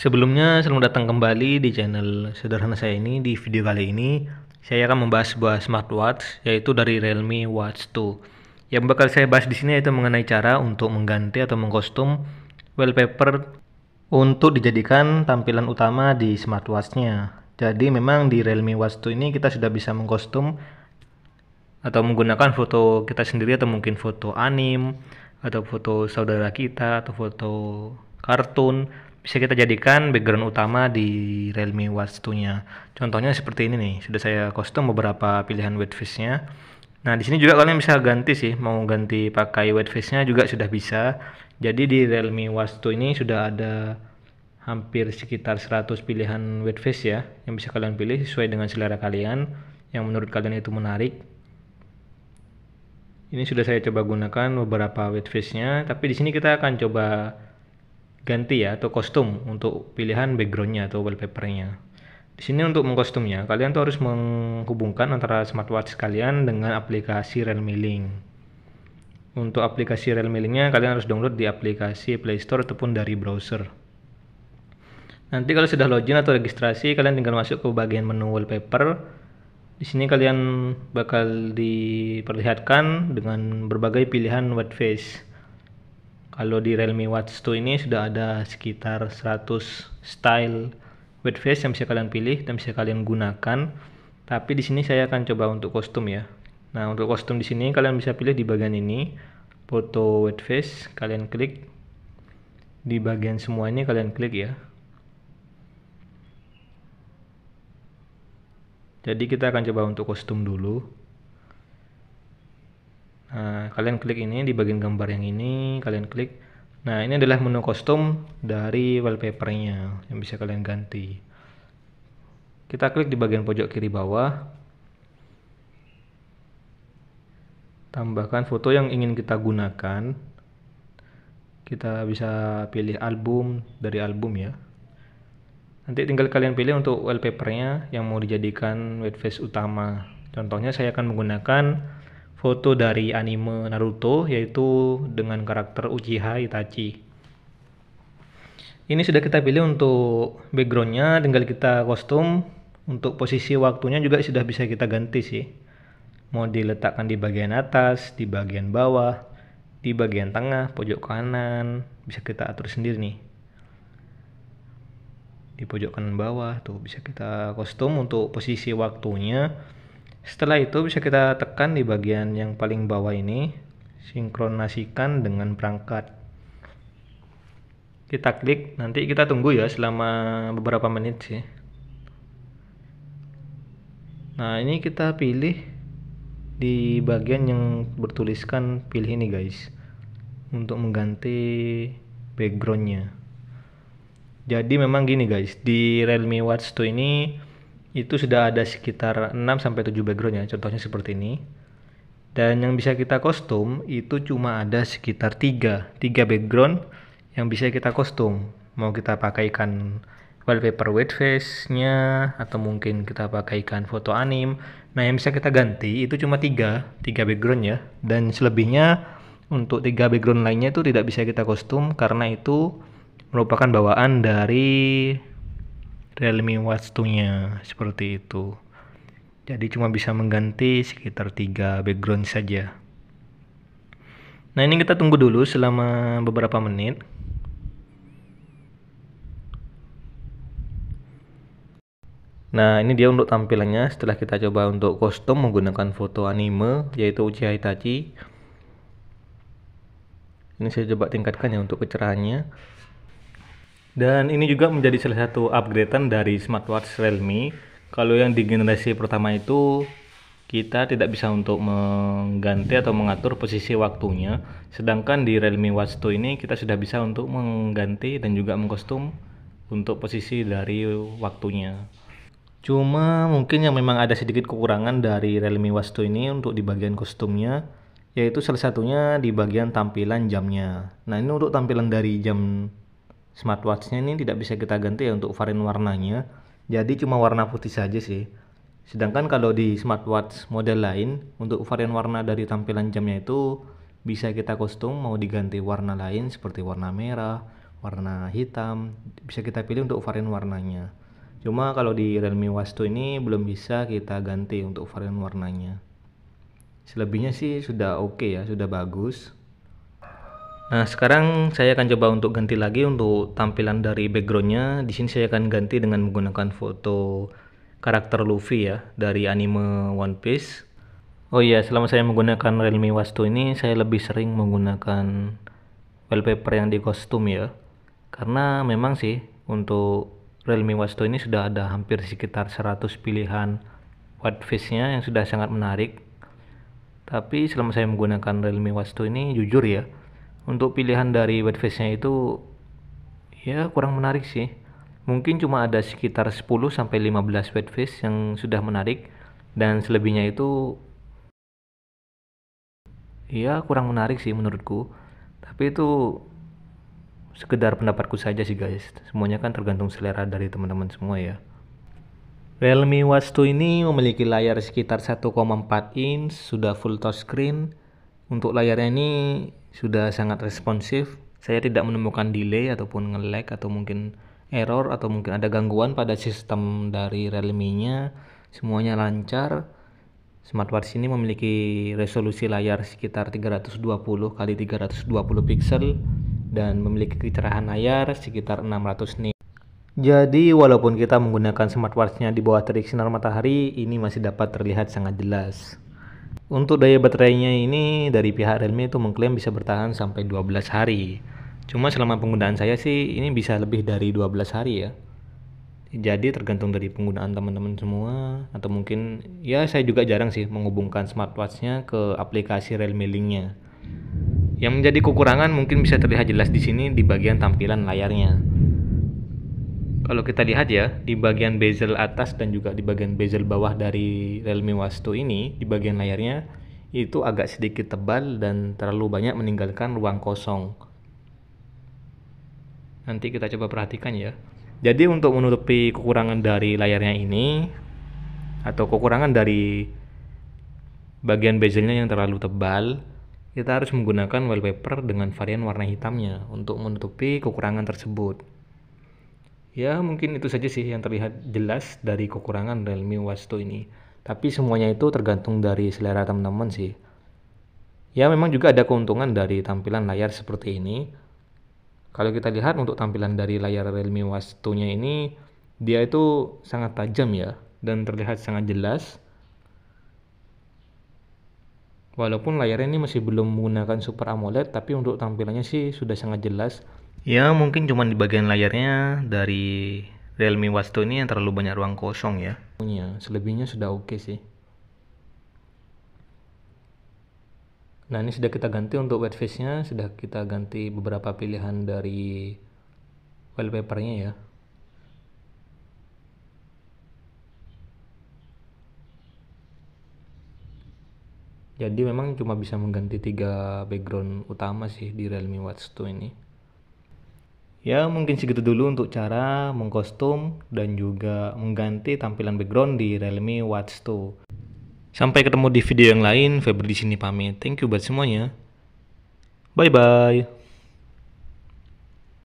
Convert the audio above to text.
Sebelumnya, selamat datang kembali di channel sederhana saya ini. Di video kali ini, saya akan membahas sebuah smartwatch, yaitu dari Realme Watch 2. Yang bakal saya bahas di sini yaitu mengenai cara untuk mengganti atau mengkostum wallpaper untuk dijadikan tampilan utama di smartwatch-nya. Jadi memang di Realme Watch 2 ini kita sudah bisa mengkostum atau menggunakan foto kita sendiri atau mungkin foto anime atau foto saudara kita atau foto kartun. Bisa kita jadikan background utama di Realme Watch 2-nya. Contohnya seperti ini nih, sudah saya kostum beberapa pilihan white face-nya. Nah, di sini juga kalian bisa ganti sih, mau ganti pakai white face-nya juga sudah bisa. Jadi di Realme Watch 2 ini sudah ada hampir sekitar 100 pilihan white face ya, yang bisa kalian pilih sesuai dengan selera kalian, yang menurut kalian itu menarik. Ini sudah saya coba gunakan beberapa white face-nya, tapi di sini kita akan coba ganti ya atau kostum untuk pilihan backgroundnya atau wallpapernya. Di sini untuk mengkostumnya kalian tuh harus menghubungkan antara smartwatch kalian dengan aplikasi Realme Link. Untuk aplikasi Realme Linknya kalian harus download di aplikasi Play Store ataupun dari browser. Nanti kalau sudah login atau registrasi kalian tinggal masuk ke bagian menu wallpaper. Di sini kalian bakal diperlihatkan dengan berbagai pilihan white face. Kalau di Realme Watch 2 ini sudah ada sekitar 100 style white face yang bisa kalian pilih dan bisa kalian gunakan. Tapi di sini saya akan coba untuk kostum ya. Nah, untuk kostum di sini kalian bisa pilih di bagian ini, foto white face, kalian klik. Di bagian semua ini kalian klik ya. Jadi kita akan coba untuk kostum dulu. Nah, kalian klik ini di bagian gambar yang ini, kalian klik. Nah, ini adalah menu kostum dari wallpapernya yang bisa kalian ganti. Kita klik di bagian pojok kiri bawah. Tambahkan foto yang ingin kita gunakan. Kita bisa pilih album, dari album ya. Nanti tinggal kalian pilih untuk wallpapernya yang mau dijadikan white face utama. Contohnya saya akan menggunakan foto dari anime Naruto, yaitu dengan karakter Uchiha Itachi. Ini sudah kita pilih untuk backgroundnya, tinggal kita kostum. Untuk posisi waktunya juga sudah bisa kita ganti sih. Mau diletakkan di bagian atas, di bagian bawah, di bagian tengah, pojok kanan, bisa kita atur sendiri nih. Di pojok kanan bawah tuh bisa kita kostum untuk posisi waktunya. Setelah itu bisa kita tekan di bagian yang paling bawah ini, sinkronasikan dengan perangkat. Kita klik, nanti kita tunggu ya selama beberapa menit sih. Nah, ini kita pilih di bagian yang bertuliskan pilih ini guys, untuk mengganti backgroundnya. Jadi memang gini guys, di Realme Watch 2 ini itu sudah ada sekitar 6-7 background ya, contohnya seperti ini. Dan yang bisa kita kostum itu cuma ada sekitar 3 background yang bisa kita kostum. Mau kita pakaikan wallpaper white face-nya atau mungkin kita pakaikan foto anime. Nah, yang bisa kita ganti itu cuma 3 background ya. Dan selebihnya untuk 3 background lainnya itu tidak bisa kita kostum karena itu merupakan bawaan dari Realme Watch 2-nya, seperti itu. Jadi cuma bisa mengganti sekitar 3 background saja. Nah, ini kita tunggu dulu selama beberapa menit. Nah, ini dia untuk tampilannya setelah kita coba untuk kostum menggunakan foto anime, yaitu Uchiha Itachi. Ini saya coba tingkatkan ya untuk kecerahannya. Dan ini juga menjadi salah satu upgradean dari smartwatch Realme. Kalau yang di generasi pertama itu kita tidak bisa untuk mengganti atau mengatur posisi waktunya. Sedangkan di Realme Watch 2 ini kita sudah bisa untuk mengganti dan juga mengkostum untuk posisi dari waktunya. Cuma mungkin yang memang ada sedikit kekurangan dari Realme Watch 2 ini untuk di bagian kostumnya, yaitu salah satunya di bagian tampilan jamnya. Nah, ini untuk tampilan dari jam smartwatch-nya ini tidak bisa kita ganti ya untuk varian warnanya. Jadi cuma warna putih saja sih. Sedangkan kalau di smartwatch model lain, untuk varian warna dari tampilan jamnya itu bisa kita kostum, mau diganti warna lain seperti warna merah, warna hitam, bisa kita pilih untuk varian warnanya. Cuma kalau di Realme Wasto ini belum bisa kita ganti untuk varian warnanya. Selebihnya sih sudah oke ya, sudah bagus. Nah, sekarang saya akan coba untuk ganti lagi untuk tampilan dari backgroundnya. Di sini saya akan ganti dengan menggunakan foto karakter Luffy ya, dari anime One Piece. Oh iya, selama saya menggunakan Realme Wasto ini, saya lebih sering menggunakan wallpaper yang di kostum ya. Karena memang sih, untuk Realme Wasto ini sudah ada hampir sekitar 100 pilihan whiteface-nya yang sudah sangat menarik. Tapi selama saya menggunakan Realme Wasto ini, jujur ya, untuk pilihan dari whiteface-nya itu ya kurang menarik sih. Mungkin cuma ada sekitar 10-15 whiteface yang sudah menarik, dan selebihnya itu ya kurang menarik sih menurutku. Tapi itu sekedar pendapatku saja sih guys, semuanya kan tergantung selera dari teman-teman semua ya. Realme Wasto ini memiliki layar sekitar 1,4 inch, sudah full touchscreen. Untuk layarnya ini sudah sangat responsif, saya tidak menemukan delay ataupun nge-lag atau mungkin error atau mungkin ada gangguan pada sistem dari Realme-nya. Semuanya lancar. Smartwatch ini memiliki resolusi layar sekitar 320x320 pixel dan memiliki kecerahan layar sekitar 600 nits. Jadi walaupun kita menggunakan smartwatch-nya di bawah terik sinar matahari, ini masih dapat terlihat sangat jelas. Untuk daya baterainya ini dari pihak Realme itu mengklaim bisa bertahan sampai 12 hari. Cuma selama penggunaan saya sih ini bisa lebih dari 12 hari ya. Jadi tergantung dari penggunaan teman-teman semua, atau mungkin ya saya juga jarang sih menghubungkan smartwatch-nya ke aplikasi Realme Link-nya. Yang menjadi kekurangan mungkin bisa terlihat jelas di sini di bagian tampilan layarnya. Kalau kita lihat ya, di bagian bezel atas dan juga di bagian bezel bawah dari Realme Wasto ini, di bagian layarnya itu agak sedikit tebal dan terlalu banyak meninggalkan ruang kosong. Nanti kita coba perhatikan ya. Jadi untuk menutupi kekurangan dari layarnya ini, atau kekurangan dari bagian bezelnya yang terlalu tebal, kita harus menggunakan wallpaper dengan varian warna hitamnya untuk menutupi kekurangan tersebut. Ya mungkin itu saja sih yang terlihat jelas dari kekurangan Realme Wasto ini. Tapi semuanya itu tergantung dari selera teman-teman sih. Ya memang juga ada keuntungan dari tampilan layar seperti ini. Kalau kita lihat untuk tampilan dari layar Realme Wasto-nya ini, dia itu sangat tajam ya, dan terlihat sangat jelas. Walaupun layarnya ini masih belum menggunakan Super AMOLED, tapi untuk tampilannya sih sudah sangat jelas. Ya mungkin cuma di bagian layarnya dari Realme Wasto ini yang terlalu banyak ruang kosong ya. Selebihnya sudah oke sih. Nah ini sudah kita ganti untuk whiteface nya, sudah kita ganti beberapa pilihan dari wallpapernya ya. Jadi memang cuma bisa mengganti 3 background utama sih di Realme Wasto ini. Ya mungkin segitu dulu untuk cara mengkostum dan juga mengganti tampilan background di Realme Wasto. Sampai ketemu di video yang lain, Febri di sini pamit. Thank you buat semuanya. Bye bye.